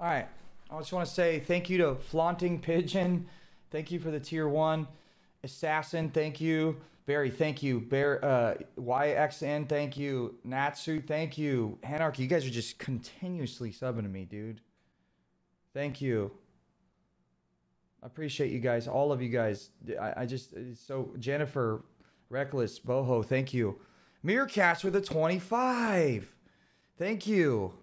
All right. I just want to say thank you to Flaunting Pigeon. Thank you for the tier one. Assassin, thank you. Barry, thank you. Bear, YXN, thank you. Natsu, thank you. Anarchy, you guys are just continuously subbing to me, dude. Thank you. I appreciate you guys, all of you guys. I just, so Jennifer, Reckless, Boho, thank you. Meerkats with a 25. Thank you.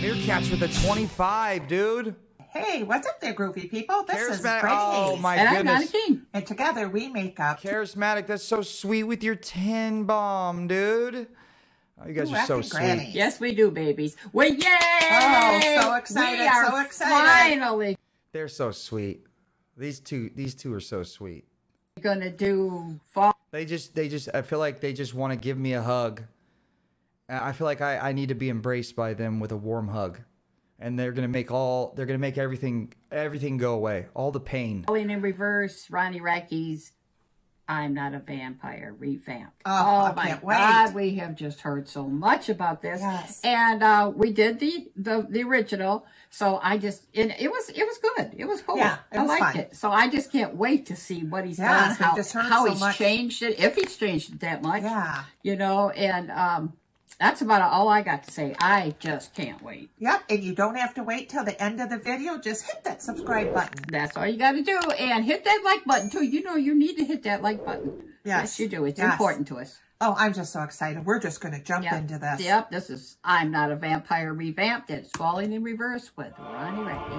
Meerkats with a 25, dude. Hey, what's up there, groovy people? This is Granny Haze. Oh, my goodness. And I'm Nana King. And together we make up. Charismatic, that's so sweet with your 10 bomb, dude. Oh, you guys are so sweet. Grannies. Yes, we do, babies. Well, yay! Oh, so excited, we are so excited. Finally. They're so sweet. These two are so sweet. You're gonna do fall. They just, I feel like they just want to give me a hug. I feel like I need to be embraced by them with a warm hug. And they're gonna make everything go away, all the pain. Falling in Reverse, Ronnie Radke's I'm Not a Vampire revamp. Oh, my God, we have just heard so much about this. Yes. And we did the original, so I just it was good. It was cool. Yeah, I liked it. So I just can't wait to see what he's done, how he's changed it, if he's changed it that much. Yeah. You know, and that's about all I got to say. I just can't wait. Yep, and you don't have to wait till the end of the video. Just hit that subscribe button. That's all you got to do. And hit that like button, too. You know you need to hit that like button. Yes, you do. It's important to us. Oh, I'm just so excited. We're just going to jump into this. Yep, this is I'm Not a Vampire revamped. It's Falling in Reverse with Ronnie Radke.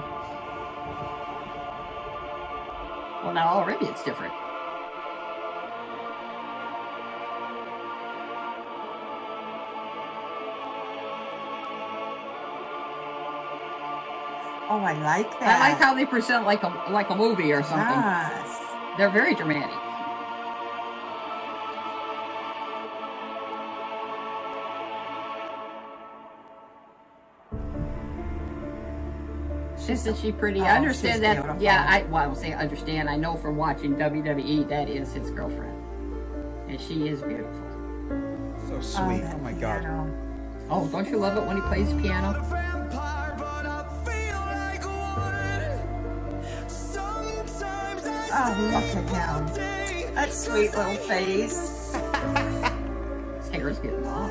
Well, now already it's different. Oh, I like that. I like how they present like a movie or something. Yes. They're very dramatic. Isn't she pretty? I understand that. Beautiful. Yeah, I will say understand. I know from watching WWE that is his girlfriend. And she is beautiful. So sweet. Oh my God. Oh, don't you love it when he plays piano? Oh, look at him. That sweet little face. His hair is getting long.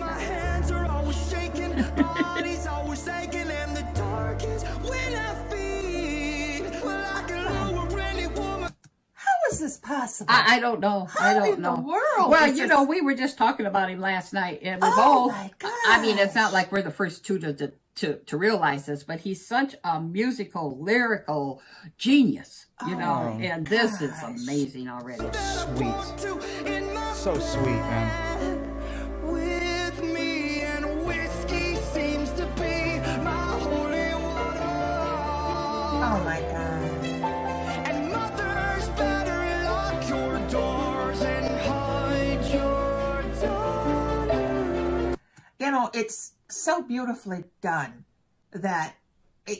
My hands are always shaking, body's always aching, and the dark is when I feed. Well, I can lower any woman. How is this possible? I don't know. How in the world? Well, you know, we were just talking about him last night, and we both. My gosh. I mean, it's not like we're the first two to realize this, but he's such a musical, lyrical genius, you know, and this is amazing already. So sweet. So sweet, man. With me and whiskey seems to be my holy water. Oh, my God. And mothers better lock your doors and hide your daughter. You know, it's so beautifully done that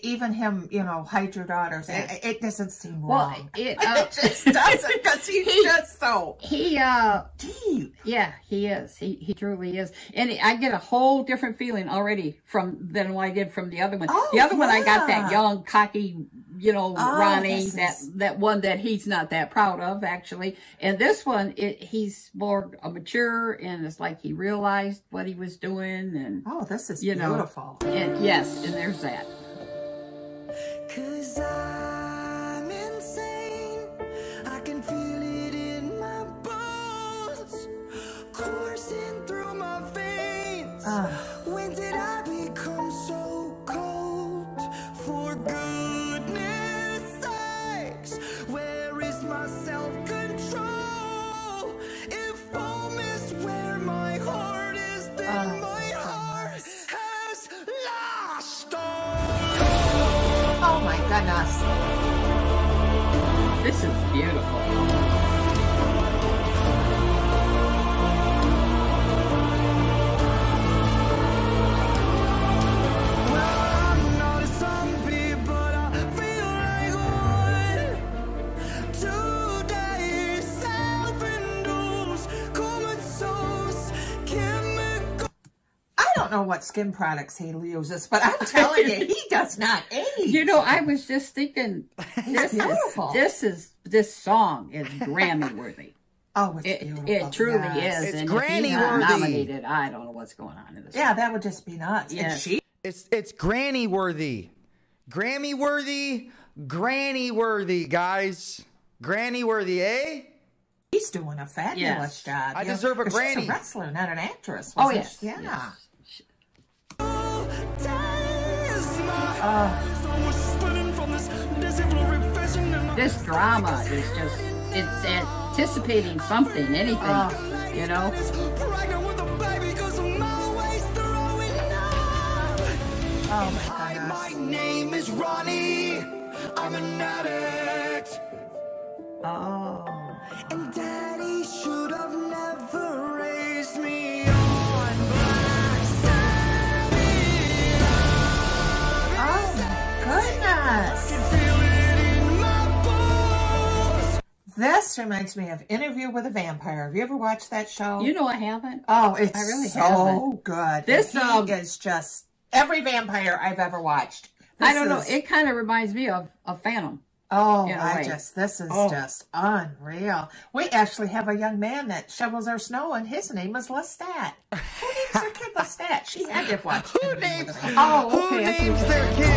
even him, you know, hide your daughters, it doesn't seem wrong. It just doesn't, because he's just so deep. Yeah, he is. He truly is. And I get a whole different feeling already than what I did from the other one. Oh, the other one, I got that young, cocky, you know, Ronnie, that one that he's not that proud of, actually. And this one, he's more mature, and it's like he realized what he was doing. And this is beautiful. And yes, and there's that. 'Cause I'm insane, I can feel it in my bones, coursing through my veins. When did I become so cold? For goodness sakes, where is my self-control? If home is where my heart is, then my heart has lost all. Oh my goodness. This is beautiful. Well, I'm not a zombie, but I feel like one. Today self-induced common source chemical. I don't know what skin products he uses, but I'm telling you, he does not age. You know, I was just thinking, this song is Grammy worthy. Oh, it's beautiful. It truly is. It's Granny worthy. Nominated, I don't know what's going on in this. Yeah, that would just be nuts. Yes. It's Granny worthy, Grammy worthy, Granny worthy, guys. Granny worthy, eh? He's doing a fabulous job. I deserve a granny. She's a wrestler, not an actress. Oh, yes. She? Yeah. Yes. This drama is just, it's anticipating something, anything, you know? Oh, my goodness. My name is Ronnie. I'm an addict. Oh. And Daddy should have never raised me on Black Sabbath. Oh my goodness. I can feel it in my bones. This reminds me of Interview with a Vampire. Have you ever watched that show? You know I haven't. Oh, it's I really haven't. Good. This song is just every vampire I've ever watched. This I don't know. It kind of reminds me of Phantom. Oh, yeah, this is just unreal. We actually have a young man that shovels our snow, and his name is Lestat. Who names their kid Lestat? She had to watch. Who names? Oh, okay. Who names their kid?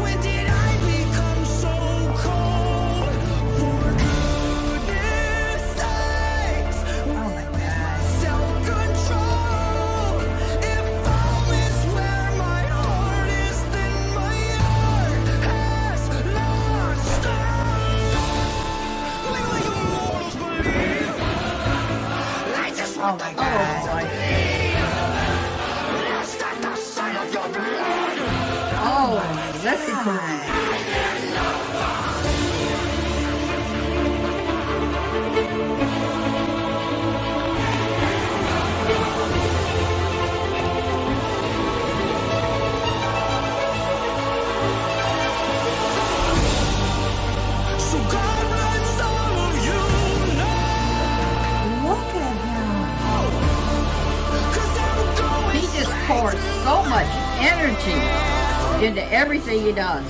When did I become so cold? For goodness sakes! Oh my God! Self-control. If home is where my heart is, then my oh my God. Oh, let's pours so much energy into everything he does.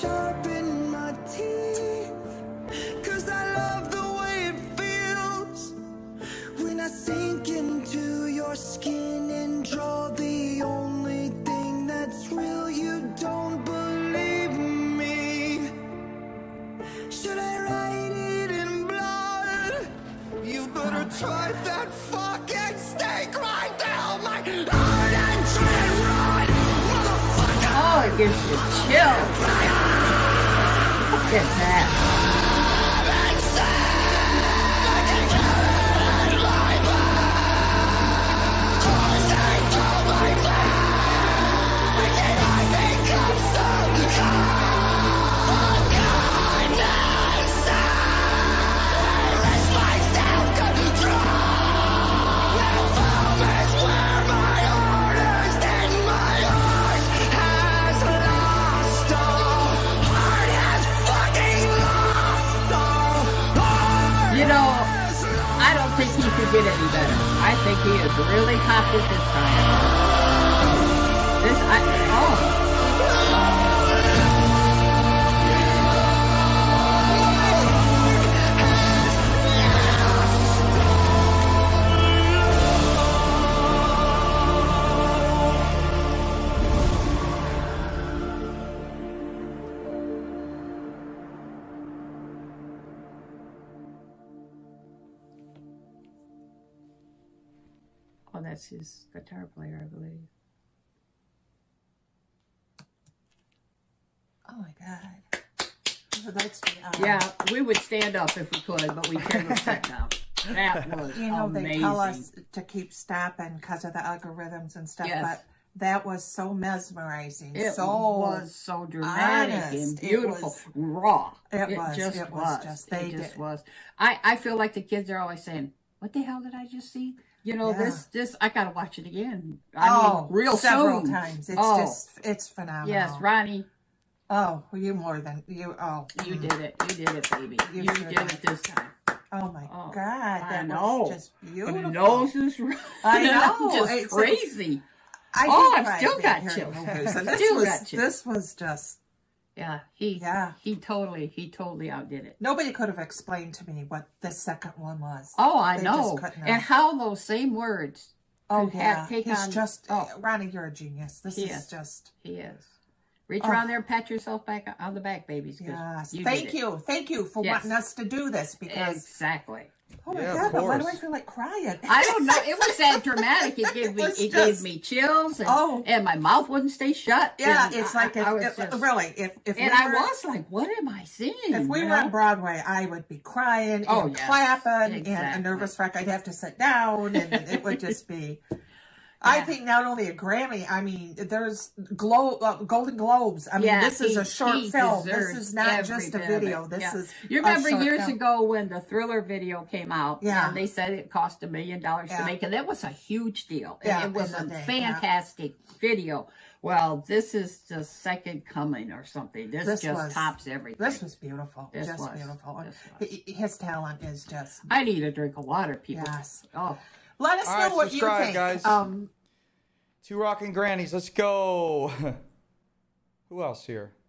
Sharpen my teeth, 'cause I love the way it feels when I sink into your skin and draw the only thing that's real. You don't believe me. Should I write it in blood? You better try that fucking steak right down my heart and try right, motherfucker. Oh, it gives you chills. Look at that. I think he could get any better. I think he is really topped at this time. This, that's his guitar player, I believe. Oh my God. Yeah, we would stand up if we could, but we can't sit down. That was amazing. They tell us to keep stopping because of the algorithms and stuff, but that was so mesmerizing. It was so dramatic and beautiful, raw. It just was. I feel like the kids are always saying, "What the hell did I just see?" You know, this I gotta watch it again. I mean, several times. It's phenomenal. Yes, Ronnie. Oh, you more than you. Oh, you did it. You did it, baby. You did it this time. Oh my God! That was just beautiful. My nose is running. I know. It's crazy. I still got chills. This was just. Yeah, he totally outdid it. Nobody could have explained to me what the second one was. Oh, I know. And how those same words. Oh yeah. Ronnie, you're a genius. He is. Reach around there and pat yourself back on the back, babies. Yes. Thank you for wanting us to do this because Oh my God! But why do I feel like crying? I don't know. It was that dramatic. It gave me chills, and my mouth wouldn't stay shut. Yeah, it's I was like, "What am I seeing?" If we were on Broadway, I would be crying and clapping and a nervous wreck. I'd have to sit down, and it would just be. I think not only a Grammy, I mean, there's Golden Globes. I mean, this is a short film. This is not just a video. This is. You remember years ago when the Thriller video came out? Yeah. And they said it cost $1 million to make, and that was a huge deal. Yeah, and it was a fantastic video. Well, this is the second coming or something. This just tops everything. This was beautiful. This was beautiful. His talent is just. I need a drink of water, people. Yes. Oh. Let us know what you think, guys. Two Rocking Grannies. Let's go. Who else here?